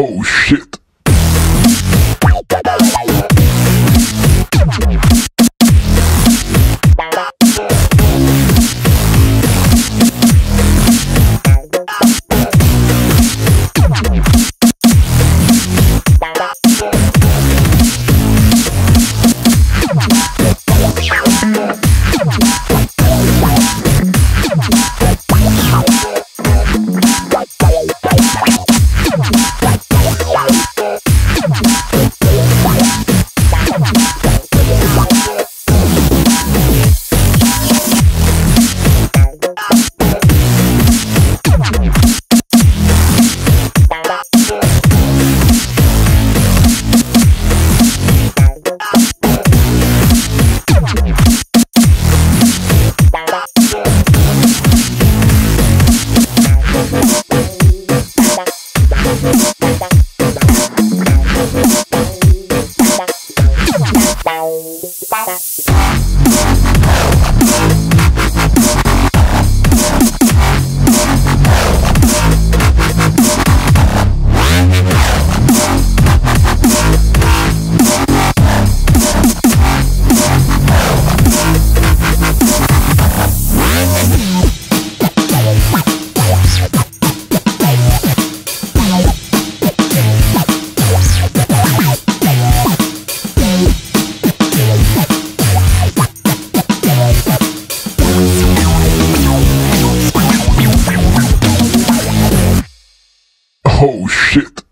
Oh shit. Oh shit.